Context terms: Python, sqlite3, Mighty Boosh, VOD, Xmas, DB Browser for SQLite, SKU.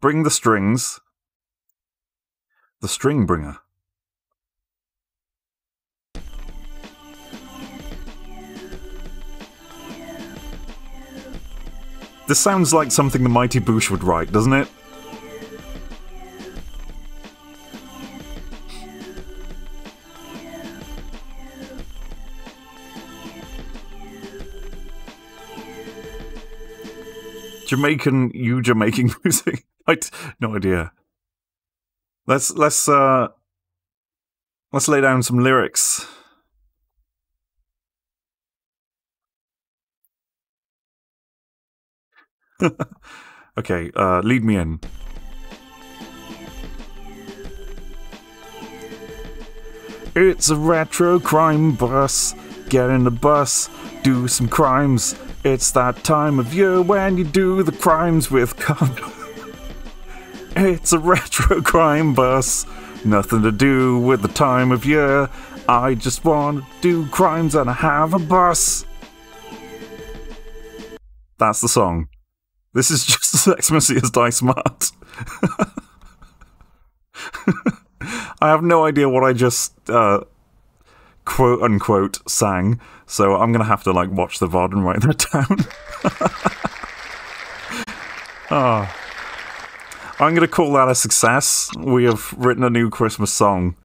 Bring the strings. The string bringer. This sounds like something the Mighty Boosh would write, doesn't it? Jamaican music? No idea. Let's lay down some lyrics. Okay, lead me in. It's a retro crime bus. Get in the bus, do some crimes. It's that time of year when you do the crimes with condoms. It's a retro crime bus. Nothing to do with the time of year. I just want to do crimes and I have a bus. That's the song. This is just as Xmas as Die Smart. I have no idea what I just quote unquote sang, so I'm gonna have to like watch the VOD and write that down. Oh. I'm gonna call that a success. We have written a new Christmas song.